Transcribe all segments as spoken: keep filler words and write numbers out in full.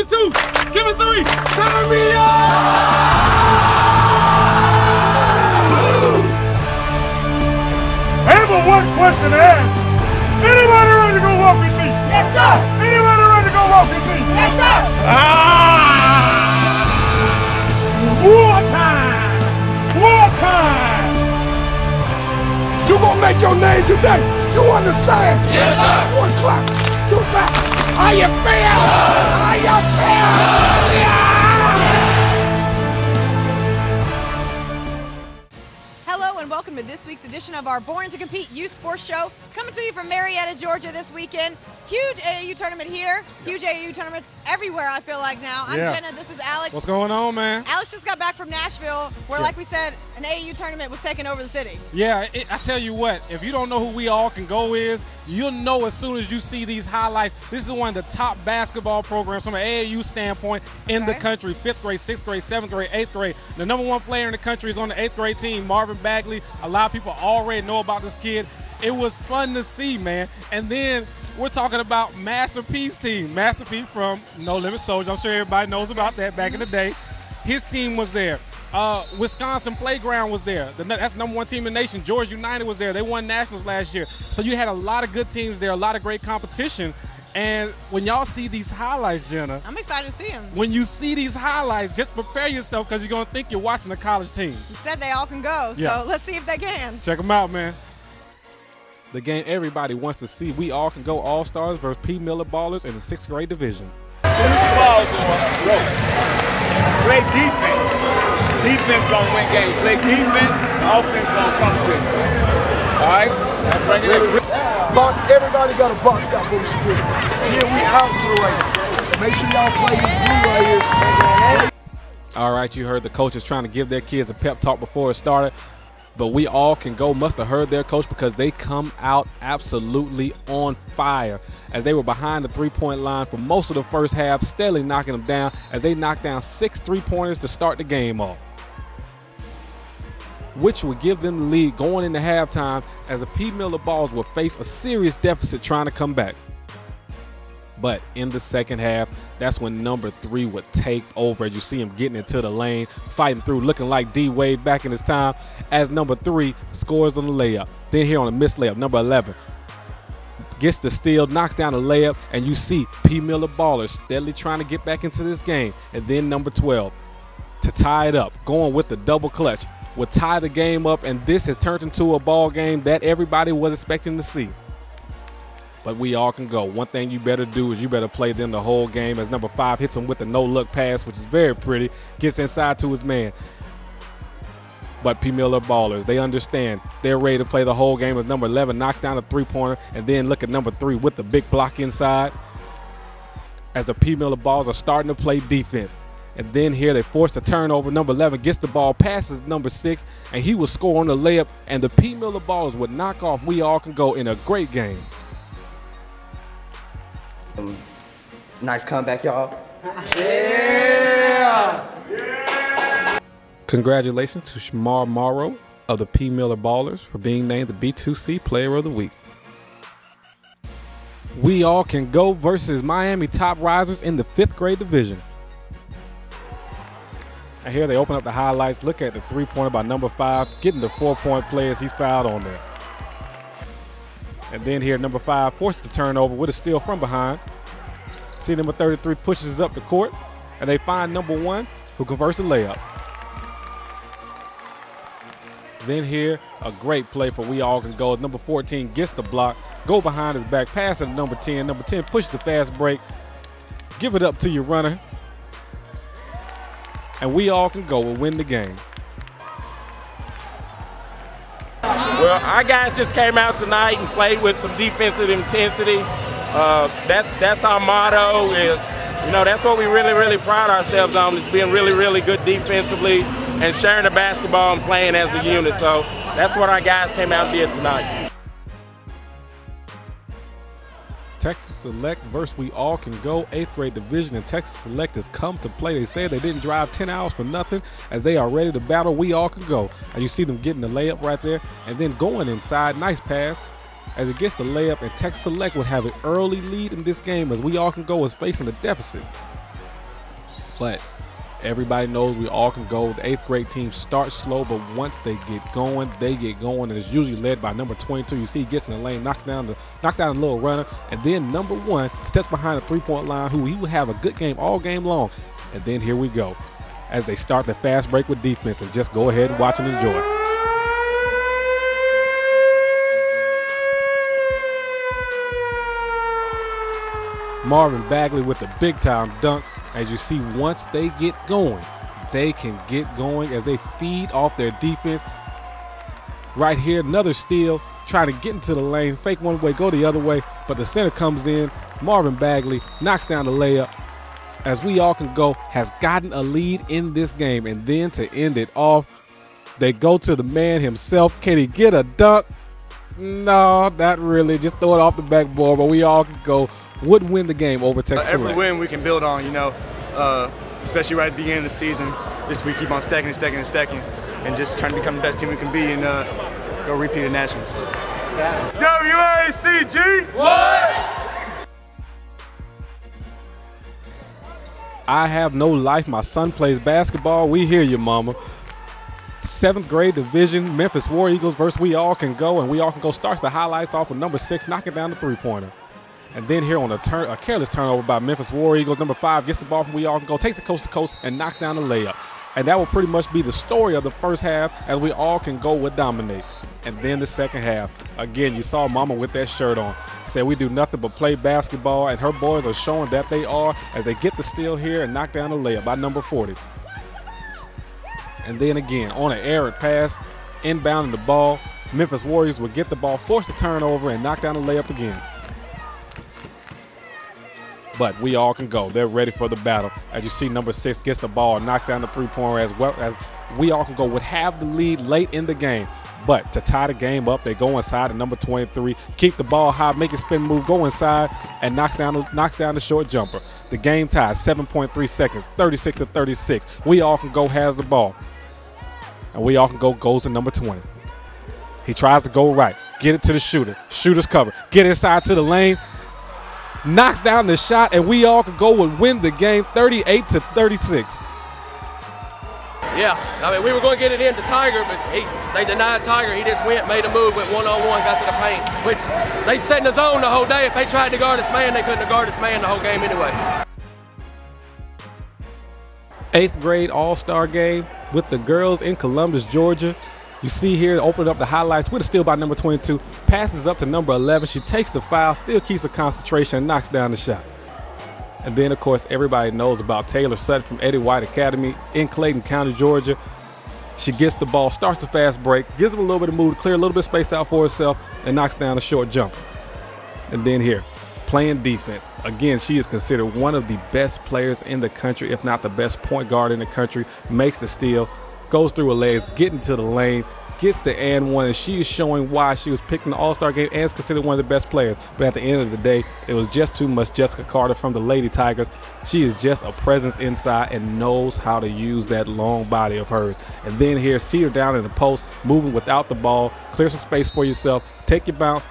it two, give it three, turn me up! I have a one question to ask. Anybody ready to go walk with me? Yes, sir! Anybody ready to go walk with me? Yes, sir! Ah! Wartime! Wartime! You gonna make your name today! You understand? Yes, sir! One clock, two back. Are you fair? Are you fair? Hello and welcome to this week's edition of our Born to Compete Youth Sports Show. Coming to you from Marietta, Georgia this weekend. Huge A A U tournament here. Huge A A U tournaments everywhere, I feel like now. I'm yeah. Jenna, this is Alex. What's going on, man? Alex just got back from Nashville where, yeah. like we said, an A A U tournament was taking over the city. Yeah, it, I tell you what, if you don't know who We All Can Go is, you'll know as soon as you see these highlights. This is one of the top basketball programs from an A A U standpoint in okay. the country. Fifth grade, sixth grade, seventh grade, eighth grade. The number one player in the country is on the eighth grade team, Marvin Bagley. A lot of people already know about this kid. It was fun to see, man. And then we're talking about Master P's team. Master P from No Limit Soldier. I'm sure everybody knows about that back mm-hmm. in the day. His team was there. Uh, Wisconsin Playground was there. The, that's the number one team in the nation. Georgia United was there. They won nationals last year. So you had a lot of good teams there, a lot of great competition. And when y'all see these highlights, Jenna. I'm excited to see them. When you see these highlights, just prepare yourself because you're going to think you're watching a college team. You said they all can go, so yeah. let's see if they can. Check them out, man. The game everybody wants to see. We All Can Go All-Stars versus P. Miller Ballers in the sixth grade division. So this is ball doing. Play defense. Defense gonna win games. Play defense, offense gonna come to it. All right? Now bring it in. Box, everybody got a box out for the security. Here we out to the right. Make sure y'all play this blue right here. All right, you heard the coaches trying to give their kids a pep talk before it started. But We All Can Go must have heard their coach because they come out absolutely on fire as they were behind the three-point line for most of the first half, steadily knocking them down as they knocked down six three-pointers to start the game off, which would give them the lead going into halftime as the P. Miller Balls would face a serious deficit trying to come back. But in the second half, that's when number three would take over as you see him getting into the lane, fighting through, looking like D Wade back in his time as number three scores on the layup. Then here on a missed layup, number eleven gets the steal, knocks down a layup, and you see P. Miller Ballers steadily trying to get back into this game. And then number twelve to tie it up, going with the double clutch, would tie the game up, and this has turned into a ball game that everybody was expecting to see. But We All Can Go. One thing you better do is you better play them the whole game as number five hits him with a no-look pass, which is very pretty, gets inside to his man. But P. Miller Ballers, they understand. They're ready to play the whole game as number eleven knocks down a three-pointer, and then look at number three with the big block inside as the P. Miller Balls are starting to play defense. And then here they force a turnover. Number eleven gets the ball, passes number six, and he will score on the layup, and the P. Miller Ballers would knock off We All Can Go in a great game. Nice comeback, y'all. Yeah! Yeah! Congratulations to Shamar Morrow of the P. Miller Ballers for being named the B two C Player of the Week. We All Can Go versus Miami Top Risers in the fifth grade division. And here they open up the highlights. Look at the three-pointer by number five, getting the four-point play as he's fouled on there. And then here, number five forces the turnover with a steal from behind. See, number thirty-three pushes up the court, and they find number one who converts a layup. Then here, a great play for We All Can Go. Number fourteen gets the block, go behind his back, pass it to number ten. Number ten pushes the fast break, give it up to your runner, and We All Can Go will win the game. Well, our guys just came out tonight and played with some defensive intensity. Uh, that's that's our motto. Is you know that's what we really really pride ourselves on, is being really really good defensively and sharing the basketball and playing as a unit. So that's what our guys came out and did tonight. Texas Select versus We All Can Go, eighth grade division, and Texas Select has come to play. They say they didn't drive ten hours for nothing as they are ready to battle We All Can Go. And you see them getting the layup right there and then going inside. Nice pass as it gets the layup, and Texas Select would have an early lead in this game as We All Can Go is facing a deficit. but everybody knows we all can go. The eighth grade team starts slow, but once they get going, they get going, and it's usually led by number twenty-two. You see he gets in the lane, knocks down the knocks down the little runner, and then number one steps behind the three-point line, who he would have a good game all game long. And then here we go, as they start the fast break with defense, and just go ahead and watch and enjoy. Marvin Bagley with a big-time dunk. As you see, once they get going, they can get going as they feed off their defense. Right here, another steal, trying to get into the lane, fake one way, go the other way, but the center comes in. Marvin Bagley knocks down the layup. As We All Can Go has gotten a lead in this game, and then to end it off, they go to the man himself. Can he get a dunk? No, not really. Just throw it off the backboard, but We All Can Go would win the game over Texas Select. Uh, every win we can build on, you know, uh, especially right at the beginning of the season. Just we keep on stacking and stacking and stacking and just trying to become the best team we can be and uh, go repeat the Nationals. W A C G! What? I have no life. My son plays basketball. We hear you, mama. Seventh grade division, Memphis War Eagles versus We All Can Go, and We All Can Go starts the highlights off with number six, knocking down the three-pointer. And then here on a, turn, a careless turnover by Memphis War Eagles, number five gets the ball from We All Can Go, takes it coast to coast, and knocks down the layup. And that will pretty much be the story of the first half, as We All Can Go would dominate. And then the second half, again, you saw Mama with that shirt on. Said we do nothing but play basketball, and her boys are showing that they are as they get the steal here and knock down the layup by number forty. And then again, on an errant pass, inbounding the ball, Memphis War Eagles would get the ball, force the turnover, and knock down the layup again. But We All Can Go. They're ready for the battle. As you see, number six gets the ball and knocks down the three-pointer as well as We All Can Go would have the lead late in the game. But to tie the game up, they go inside to number twenty-three, keep the ball high, make a spin move, go inside, and knocks down, knocks down the short jumper. The game ties, seven point three seconds, thirty-six to thirty-six. We All Can Go has the ball. And We All Can Go goes to number twenty. He tries to go right, get it to the shooter. Shooter's cover, get inside to the lane. Knocks down the shot, and We All Can Go would win the game thirty-eight to thirty-six. Yeah, I mean, we were going to get it in to Tiger, but he, they denied Tiger. He just went, made a move, went one-on-one, got to the paint, which they set in the zone the whole day. If they tried to guard this man, they couldn't have guarded this man the whole game anyway. Eighth grade all-star game with the girls in Columbus, Georgia. You see here, opening up the highlights with a steal by number twenty-two, passes up to number eleven. She takes the foul, still keeps her concentration, and knocks down the shot. And then, of course, everybody knows about Taylor Sutton from Eddie White Academy in Clayton County, Georgia. She gets the ball, starts the fast break, gives him a little bit of move to clear a little bit of space out for herself, and knocks down a short jumper. And then here, playing defense. Again, she is considered one of the best players in the country, if not the best point guard in the country, makes the steal. Goes through her legs, getting to the lane, gets the and one, and she is showing why she was picked in the All-Star game and is considered one of the best players. But at the end of the day, it was just too much. Jessica Carter from the Lady Tigers. She is just a presence inside and knows how to use that long body of hers. And then here, see her down in the post, moving without the ball, clear some space for yourself, take your bounce,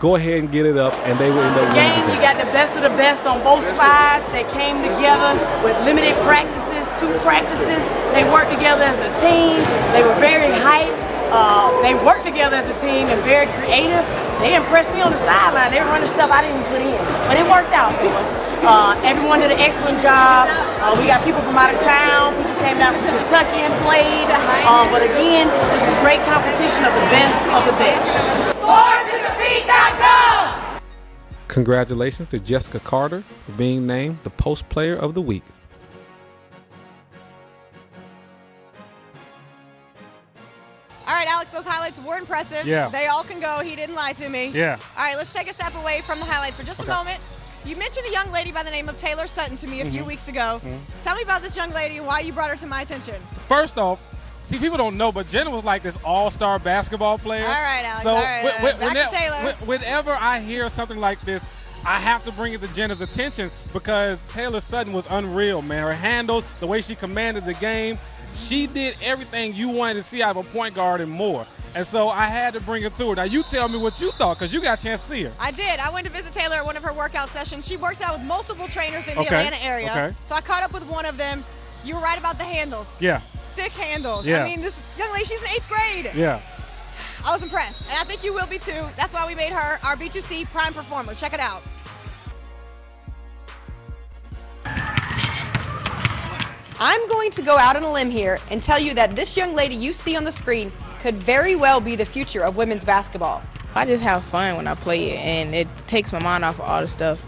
go ahead and get it up, and they will end up winning the game. You got the best of the best on both sides. They came together with limited practices. Two practices, they worked together as a team. They were very hyped. Uh, they worked together as a team and very creative. They impressed me on the sideline. They were running stuff I didn't put in, but it worked out for us. Uh, everyone did an excellent job. Uh, we got people from out of town. People came down from Kentucky and played. Uh, but again, this is great competition of the best of the best. born to compete dot com. Congratulations to Jessica Carter for being named the Post Player of the Week. All right, Alex, those highlights were impressive. Yeah. They all can go. He didn't lie to me. Yeah. All right, let's take a step away from the highlights for just okay. a moment. You mentioned a young lady by the name of Taylor Sutton to me a mm-hmm. few weeks ago. Mm-hmm. Tell me about this young lady and why you brought her to my attention. First off, see, people don't know, but Jenna was like this all-star basketball player. All right, Alex. So all right, all right. Back whenever, to Taylor. Whenever I hear something like this, I have to bring it to Jenna's attention because Taylor Sutton was unreal, man. Her handles, the way she commanded the game. She did everything you wanted to see out of a point guard and more. And so I had to bring her to her. Now, you tell me what you thought, because you got a chance to see her. I did. I went to visit Taylor at one of her workout sessions. She works out with multiple trainers in the okay. Atlanta area. Okay. So I caught up with one of them. You were right about the handles. Yeah. Sick handles. Yeah. I mean, this young lady, she's in eighth grade. Yeah. I was impressed. And I think you will be, too. That's why we made her our B two C prime performer. Check it out. I'm going to go out on a limb here and tell you that this young lady you see on the screen could very well be the future of women's basketball. I just have fun when I play it, and it takes my mind off of all the stuff.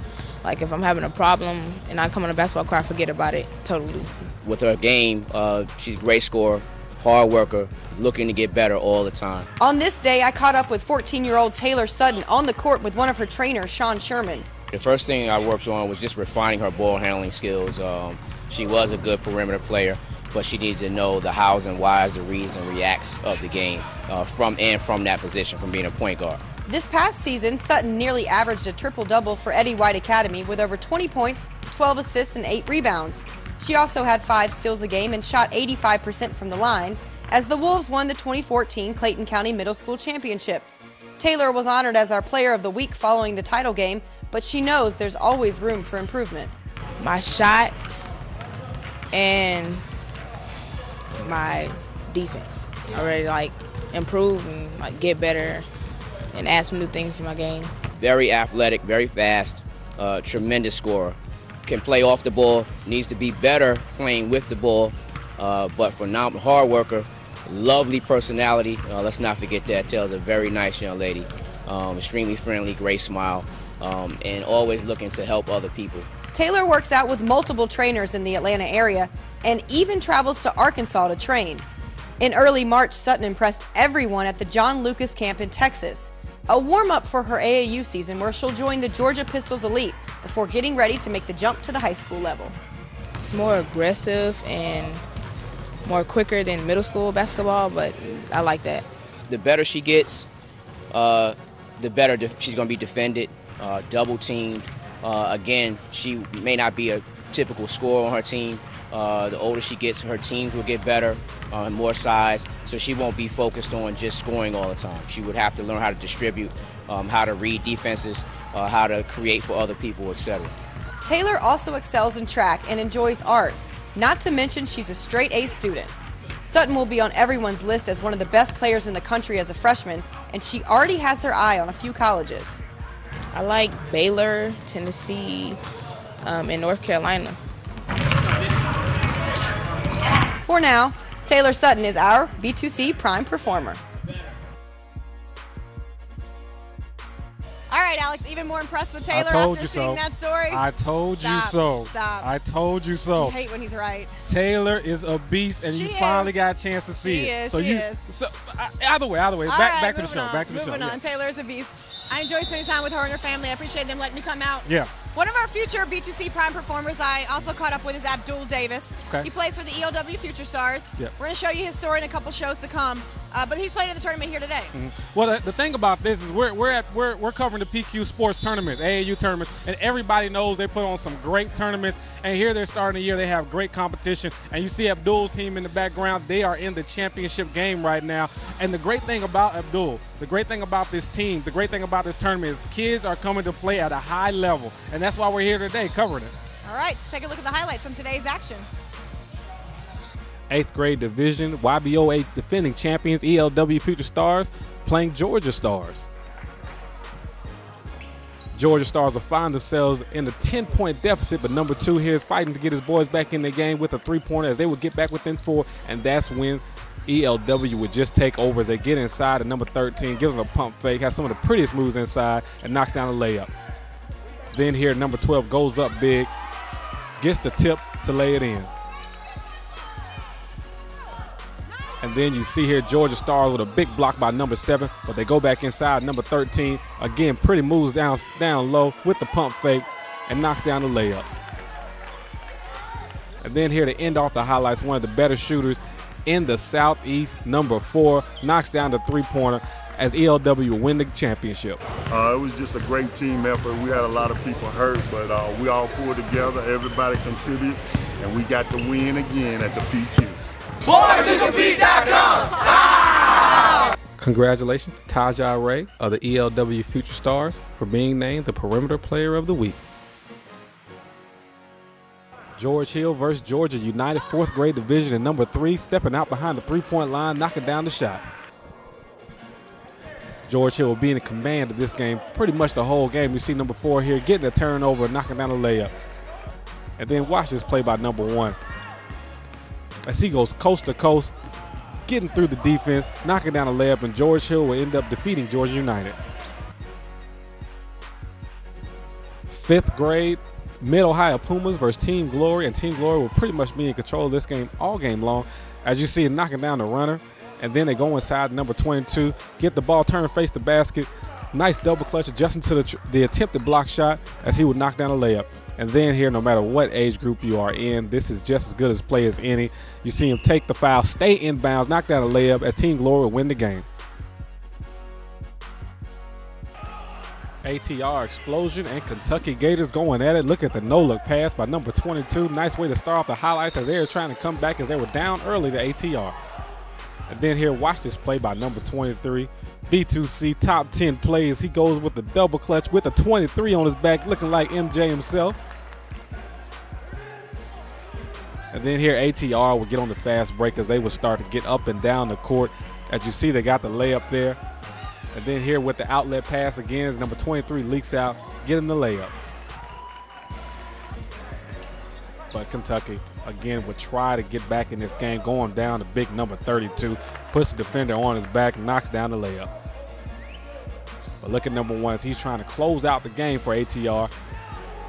Like, if I'm having a problem and I come on a basketball court, I forget about it totally. With her game, uh, she's a great scorer, hard worker, looking to get better all the time. On this day, I caught up with fourteen-year-old Taylor Sutton on the court with one of her trainers, Sean Sherman. The first thing I worked on was just refining her ball handling skills. Um, she was a good perimeter player, but she needed to know the hows and whys, the reads and reacts of the game uh, from and from that position, from being a point guard. This past season, Sutton nearly averaged a triple-double for Eddie White Academy with over twenty points, twelve assists, and eight rebounds. She also had five steals a game and shot eighty-five percent from the line as the Wolves won the twenty fourteen Clayton County Middle School Championship. Taylor was honored as our Player of the Week following the title game, but she knows there's always room for improvement. My shot and my defense. I really like improve and like get better and add some new things to my game. Very athletic, very fast, uh, tremendous scorer. Can play off the ball, needs to be better playing with the ball, uh, but phenomenal hard worker, lovely personality. Uh, let's not forget that. Taylor's a very nice young lady, um, extremely friendly, great smile, um, and always looking to help other people. Taylor works out with multiple trainers in the Atlanta area and even travels to Arkansas to train. In early March, Sutton impressed everyone at the John Lucas camp in Texas, a warm-up for her A A U season where she'll join the Georgia Pistols Elite before getting ready to make the jump to the high school level. It's more aggressive and more quicker than middle school basketball, but I like that. The better she gets, uh, the better she's going to be defended, uh, double-teamed. Uh, again, she may not be a typical scorer on her team. Uh, the older she gets, her teams will get better, uh, more size, so she won't be focused on just scoring all the time. She would have to learn how to distribute, um, how to read defenses, uh, how to create for other people, et cetera. Taylor also excels in track and enjoys art, not to mention she's a straight-A student. Sutton will be on everyone's list as one of the best players in the country as a freshman, and she already has her eye on a few colleges. I like Baylor, Tennessee, um, and North Carolina. For now, Taylor Sutton is our B two C prime performer. All right, Alex, even more impressed with Taylor after seeing that story. I told you so. Stop. I told you so. I hate when he's right. Taylor is a beast, and you finally got a chance to see it. She is. So either way, either way, back back to the show. Back to the show. Moving on. Taylor is a beast. I enjoy spending time with her and her family. I appreciate them letting me come out. Yeah. One of our future B two C prime performers I also caught up with is Abdul Davis. Okay. He plays for the E L W Future Stars. Yeah. We're going to show you his story in a couple shows to come. Uh, but he's playing in the tournament here today. Mm-hmm. Well, the, the thing about this is we're we're, at, we're we're covering the P Q Sports tournaments, A A U tournaments, and everybody knows they put on some great tournaments. And here they're starting the year. They have great competition. And you see Abdul's team in the background. They are in the championship game right now. And the great thing about Abdul, the great thing about this team, the great thing about this tournament is kids are coming to play at a high level. And that's why we're here today covering it. All right, so take a look at the highlights from today's action. Eighth grade division, Y B O A defending champions, E L W Future Stars, playing Georgia Stars. Georgia Stars will find themselves in a ten-point deficit, but number two here is fighting to get his boys back in the game with a three-pointer as they will get back within four, and that's when E L W would just take over as they get inside at number thirteen, gives them a pump fake, has some of the prettiest moves inside, and knocks down a layup. Then here, number twelve goes up big, gets the tip to lay it in. And then you see here Georgia Stars with a big block by number seven, but they go back inside number thirteen. Again, pretty moves down, down low with the pump fake and knocks down the layup. And then here to end off the highlights, one of the better shooters in the Southeast, number four, knocks down the three-pointer as E L W win the championship. Uh, it was just a great team effort. We had a lot of people hurt, but uh, we all pulled together, everybody contributed, and we got the win again at the P Q. Born To Compete dot com. Congratulations to Tajah Ray of the E L W Future Stars for being named the Perimeter Player of the Week. George Hill versus Georgia United, fourth grade division, and number three stepping out behind the three-point line, knocking down the shot. George Hill will be in command of this game pretty much the whole game. You see number four here getting a turnover, knocking down a layup. And then watch this play by number one. As he goes coast to coast, getting through the defense, knocking down a layup, and George Hill will end up defeating Georgia United. Fifth grade, Mid-Ohio Pumas versus Team Glory, and Team Glory will pretty much be in control of this game all game long. As you see, knocking down the runner, and then they go inside number twenty-two, get the ball turned, face the basket. Nice double clutch, adjusting to the, the attempted block shot as he would knock down a layup. And then here, no matter what age group you are in, this is just as good as play as any. You see him take the foul, stay inbounds, knock down a layup as Team Glory will win the game. A T R Explosion and Kentucky Gators going at it. Look at the no-look pass by number twenty-two. Nice way to start off the highlights as they were trying to come back as they were down early to A T R. And then here, watch this play by number twenty-three. B two C top ten plays. He goes with the double clutch with a twenty-three on his back, looking like M J himself. And then here, A T R will get on the fast break as they will start to get up and down the court. As you see, they got the layup there. And then here with the outlet pass again, as number twenty-three leaks out, getting the layup. But Kentucky, again, would try to get back in this game, going down to big number thirty-two, puts the defender on his back, knocks down the layup. But look at number one as he's trying to close out the game for A T R,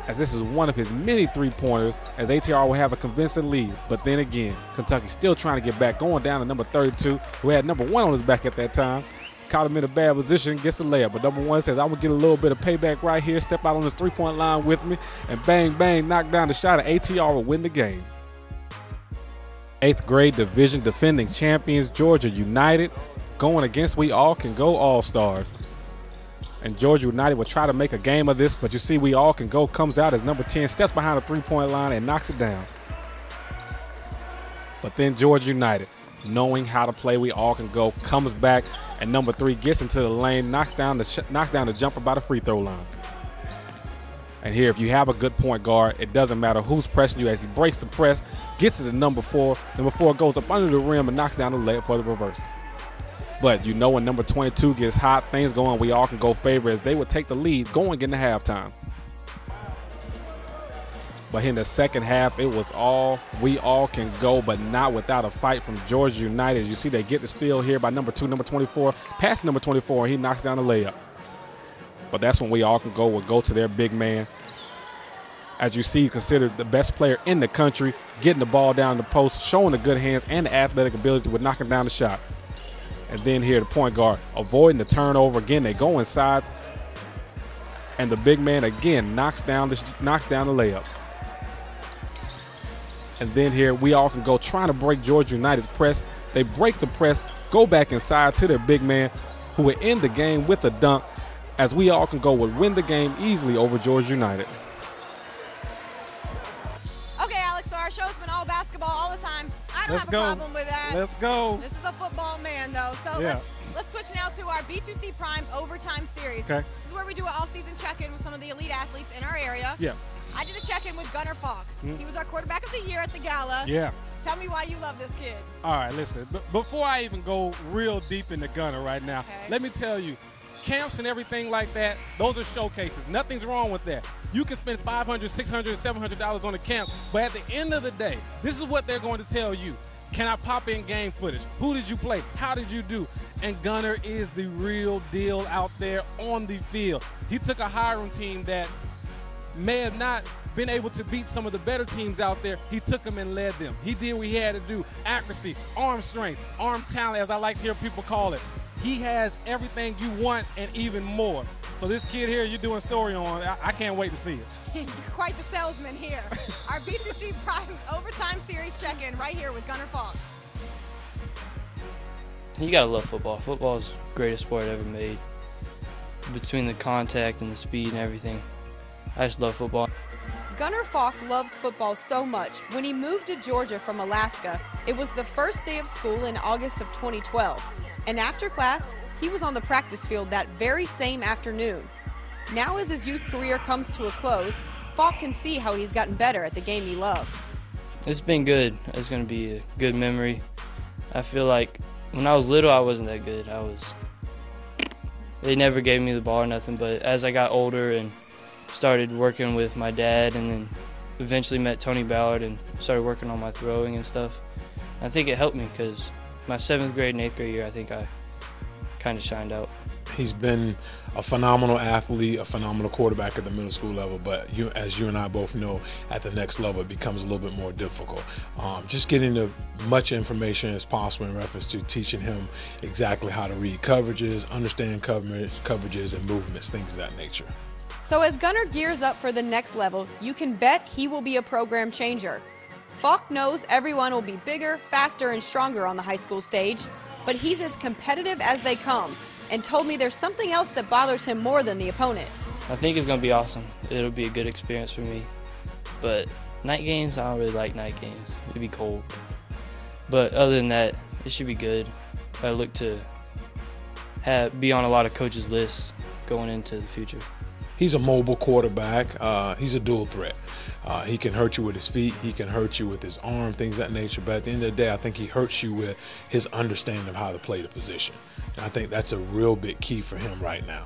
as this is one of his many three-pointers, as A T R will have a convincing lead. But then again, Kentucky still trying to get back, going down to number thirty-two, who had number one on his back at that time. Caught him in a bad position, gets the layup. But number one says, I'm going to get a little bit of payback right here, step out on this three-point line with me, and bang, bang, knock down the shot, and A T R will win the game. Eighth grade division defending champions, Georgia United, going against We All Can Go All-Stars. And Georgia United will try to make a game of this, but you see We All Can Go comes out as number ten, steps behind the three-point line and knocks it down. But then Georgia United, knowing how to play We All Can Go, comes back, and number three gets into the lane, knocks down the sh knocks down the jumper by the free throw line. And here, if you have a good point guard, it doesn't matter who's pressing you, as he breaks the press, gets to the number four. Number four goes up under the rim and knocks down the layup for the reverse. But you know, when number twenty-two gets hot, things go on We All Can Go favor, as they would take the lead going into halftime. But in the second half, it was all We All Can Go, but not without a fight from Georgia United. You see, they get the steal here by number two, number twenty-four, past number twenty-four, and he knocks down the layup. But that's when We All Can Go will go to their big man. As you see, considered the best player in the country, getting the ball down the post, showing the good hands and the athletic ability with knocking down the shot. And then here, the point guard avoiding the turnover. Again, they go inside, and the big man again knocks down the, knocks down the layup. And then here, We All Can Go trying to break Georgia United's press. They break the press, go back inside to their big man, who would end the game with a dunk, as We All Can Go would win the game easily over Georgia United. Okay, Alex, so our show's been all basketball all the time. I don't let's have go. a problem with that. Let's go. This is a football man, though. So yeah. let's, let's switch now to our B two C Prime Overtime Series. Okay. This is where we do an off-season check-in with some of the elite athletes in our area. Yeah. I did a check-in with Gunnor Faulk. Mm. He was our quarterback of the year at the gala. Yeah. Tell me why you love this kid. All right, listen. B before I even go real deep into Gunnor right now, okay, let me tell you, camps and everything like that, those are showcases. Nothing's wrong with that. You can spend five hundred, six hundred, seven hundred dollars on a camp, but at the end of the day, this is what they're going to tell you. Can I pop in game footage? Who did you play? How did you do? And Gunnor is the real deal out there on the field. He took a Hiram team that may have not been able to beat some of the better teams out there. He took them and led them. He did what he had to do. Accuracy, arm strength, arm talent, as I like to hear people call it. He has everything you want and even more. So this kid here you're doing story on, I, I can't wait to see it. You're quite the salesman here. Our B two C Prime Overtime Series check-in right here with Gunnor Faulk. You gotta love football. Football is the greatest sport ever made. Between the contact and the speed and everything, I just love football. Gunnor Faulk loves football so much, when he moved to Georgia from Alaska, it was the first day of school in August of twenty twelve. And after class, He was on the practice field that very same afternoon. Now as his youth career comes to a close, Faulk can see how he's gotten better at the game he loves. It's been good. It's going to be a good memory. I feel like when I was little, I wasn't that good. I was. They never gave me the ball or nothing, but as I got older and started working with my dad and then eventually met Tony Ballard and started working on my throwing and stuff, I think it helped me because my seventh grade and eighth grade year, I think I kind of shined out. He's been a phenomenal athlete, a phenomenal quarterback at the middle school level, but you, as you and I both know, at the next level it becomes a little bit more difficult. Um, just getting as much information as possible in reference to teaching him exactly how to read coverages, understand coverage, coverages and movements, things of that nature. So as Gunnor gears up for the next level, you can bet he will be a program changer. Faulk knows everyone will be bigger, faster, and stronger on the high school stage, but he's as competitive as they come, and told me there's something else that bothers him more than the opponent. I think it's going to be awesome. It'll be a good experience for me. But night games, I don't really like night games. It'd be cold. But other than that, it should be good. I look to have, be on a lot of coaches' lists going into the future. He's a mobile quarterback. Uh, he's a dual threat. Uh, he can hurt you with his feet. He can hurt you with his arm, things of that nature. But at the end of the day, I think he hurts you with his understanding of how to play the position. And I think that's a real big key for him right now.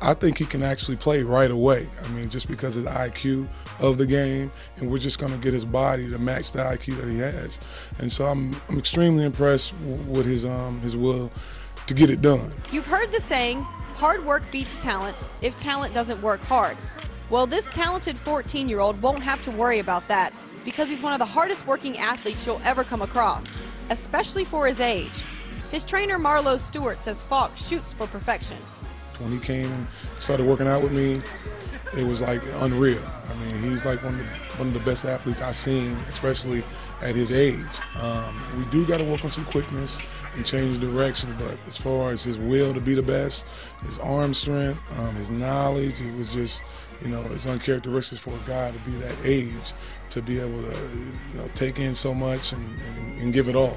I think he can actually play right away. I mean, just because of the I Q of the game, and we're just going to get his body to match the I Q that he has. And so I'm, I'm extremely impressed with his, um, his will to get it done. You've heard the saying, hard work beats talent if talent doesn't work hard. Well, this talented fourteen-year-old won't have to worry about that because he's one of the hardest working athletes you'll ever come across, especially for his age. His trainer, Marlo Stewart, says Faulk shoots for perfection. When he came and started working out with me, it was like unreal. I mean, he's like one of the, one of the best athletes I've seen, especially at his age. Um, we do got to work on some quickness and change direction, but as far as his will to be the best, his arm strength, um, his knowledge, it was just, you know, it's uncharacteristic for a guy to be that age, to be able to, you know, take in so much and, and, and give it all.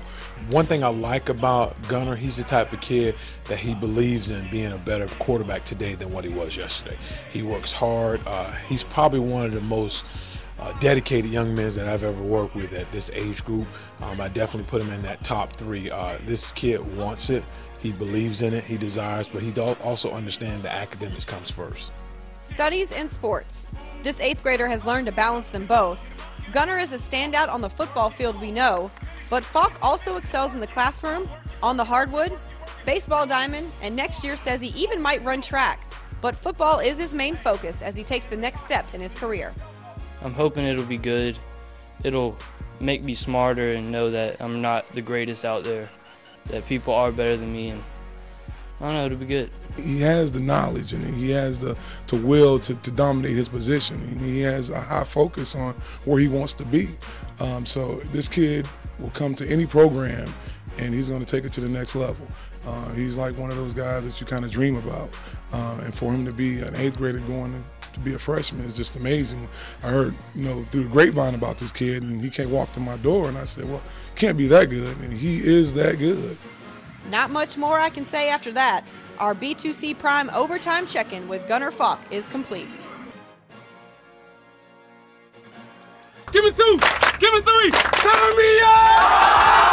One thing I like about Gunnor, he's the type of kid that he believes in being a better quarterback today than what he was yesterday. He works hard. Uh, he's probably one of the most Uh, dedicated young men that I've ever worked with at this age group. Um, I definitely put him in that top three. Uh, this kid wants it, he believes in it, he desires, but he also understands that academics comes first. Studies and sports. This eighth grader has learned to balance them both. Gunnor is a standout on the football field, we know, but Faulk also excels in the classroom, on the hardwood, baseball diamond, and next year says he even might run track. But football is his main focus as he takes the next step in his career. I'm hoping it'll be good. It'll make me smarter and know that I'm not the greatest out there, that people are better than me, and I don't know, it'll be good. He has the knowledge and he has the, the will to, to dominate his position, and he has a high focus on where he wants to be. Um, so this kid will come to any program and he's going to take it to the next level. Uh, he's like one of those guys that you kind of dream about, uh, and for him to be an eighth grader going to To be a freshman is just amazing. I heard, you know, through the grapevine about this kid, and he came walk to my door, and I said, well, can't be that good, and he is that good. Not much more I can say after that. Our B two C Prime overtime check-in with Gunnor Faulk is complete. Give me two, give me three, turn me up!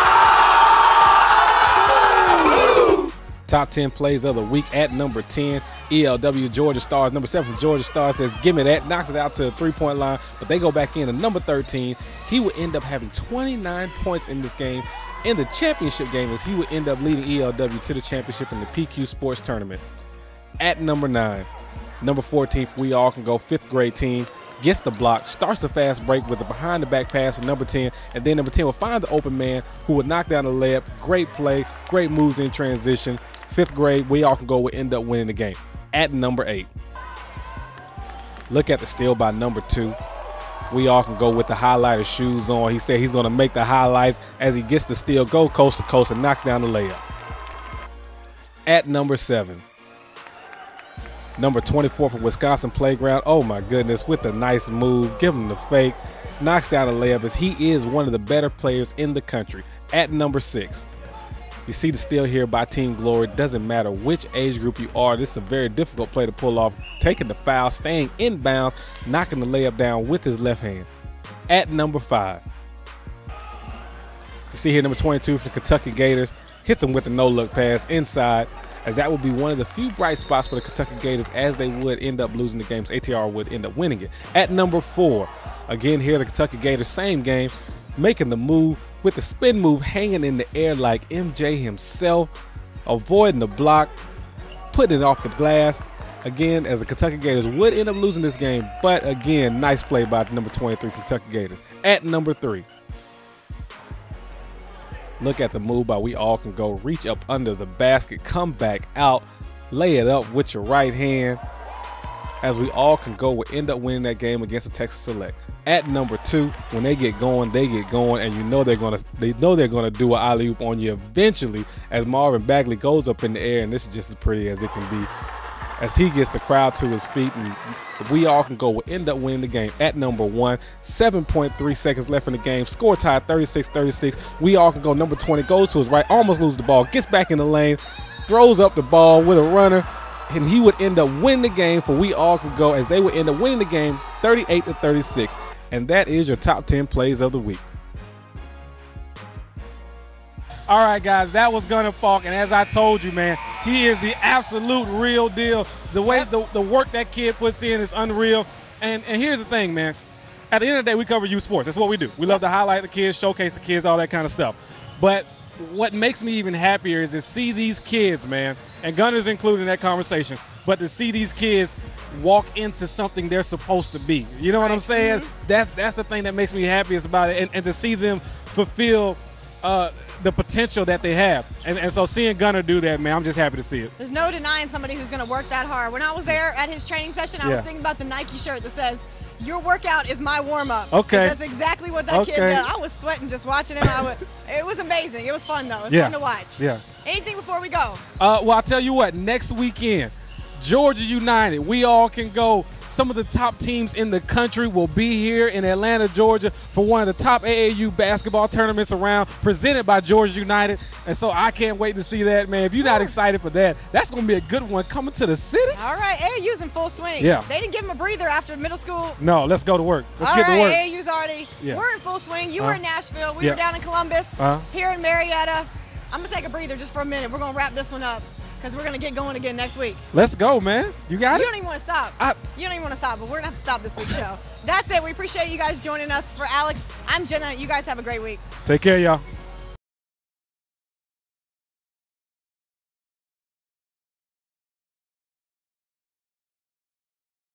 Top ten plays of the week at number ten. E L W Georgia Stars, number seven from Georgia Stars, says, give me that. Knocks it out to the three-point line, but they go back in to number thirteen. He would end up having twenty-nine points in this game, in the championship game, as he would end up leading E L W to the championship in the P Q Sports Tournament. At number nine, number fourteen, We All Can Go, fifth grade team, gets the block, starts the fast break with a behind-the-back pass to number ten, and then number ten will find the open man who would knock down the layup. Great play, great moves in transition. Fifth grade, We All Can Go would end up winning the game. At number eight, look at the steal by number two. We All Can Go with the highlighter shoes on. He said he's going to make the highlights as he gets the steal, go coast to coast, and knocks down the layup. At number seven, number twenty-four from Wisconsin Playground. Oh my goodness, with a nice move. Give him the fake. Knocks down the layup as he is one of the better players in the country. At number six, You see the steal here by Team Glory. Doesn't matter which age group you are, this is a very difficult play to pull off. Taking the foul, staying in bounds, knocking the layup down with his left hand. At number five. You see here number twenty-two for the Kentucky Gators. Hits him with a no-look pass inside, as that would be one of the few bright spots for the Kentucky Gators, as they would end up losing the games. A T R would end up winning it. At number four, again here the Kentucky Gators, same game, making the move with the spin move, hanging in the air like M J himself, avoiding the block, putting it off the glass. Again, as the Kentucky Gators would end up losing this game, but again, nice play by number twenty-three Kentucky Gators. At number three. Look at the move by We All Can Go. Reach up under the basket, come back out, lay it up with your right hand, as We All Can Go will end up winning that game against the Texas Select. At number two, when they get going, they get going, and you know they're gonna, they know they're gonna do an alley-oop on you eventually, as Marvin Bagley goes up in the air, and this is just as pretty as it can be, as he gets the crowd to his feet, and We All Can Go will end up winning the game. At number one, seven point three seconds left in the game. Score tie thirty-six thirty-six. We All Can Go, number twenty, goes to his right, almost loses the ball, gets back in the lane, throws up the ball with a runner, and he would end up winning the game for We All Can Go, as they would end up winning the game thirty-eight to thirty-six. And that is your top ten plays of the week. All right, guys, that was Gunnor Faulk, and as I told you, man, he is the absolute real deal. The way the, the work that kid puts in is unreal. And, and here's the thing, man. At the end of the day, we cover youth sports. That's what we do. We love to highlight the kids, showcase the kids, all that kind of stuff. But what makes me even happier is to see these kids, man, and Gunner's included in that conversation, but to see these kids walk into something they're supposed to be. You know what I'm saying? Mm-hmm. That's, that's the thing that makes me happiest about it, and, and to see them fulfill uh, – the potential that they have. And, and so seeing Gunnor do that, man, I'm just happy to see it. There's no denying somebody who's going to work that hard. When I was there at his training session, I yeah. was thinking about the Nike shirt that says, your workout is my warm-up. Okay. That's exactly what that okay. kid did. I was sweating just watching him. I would, it was amazing. It was fun, though. It was yeah. fun to watch. Yeah. Anything before we go? Uh, well, I'll tell you what. Next weekend, Georgia United, We All Can Go. Some of the top teams in the country will be here in Atlanta, Georgia, for one of the top A A U basketball tournaments around, presented by Georgia United. And so I can't wait to see that, man. If you're not excited for that, that's going to be a good one coming to the city. All right, A A U's in full swing. Yeah. They didn't give them a breather after middle school. No, let's go to work. Let's All get right, to work. A A U's already. Yeah. We're in full swing. You uh-huh. were in Nashville. We yeah. were down in Columbus, uh-huh. here in Marietta. I'm going to take a breather just for a minute. We're going to wrap this one up, because we're going to get going again next week. Let's go, man. You got you it? You don't even want to stop. I, you don't even want to stop, but we're going to have to stop this week's show. That's it. We appreciate you guys joining us. For Alex, I'm Jenna. You guys have a great week. Take care, y'all.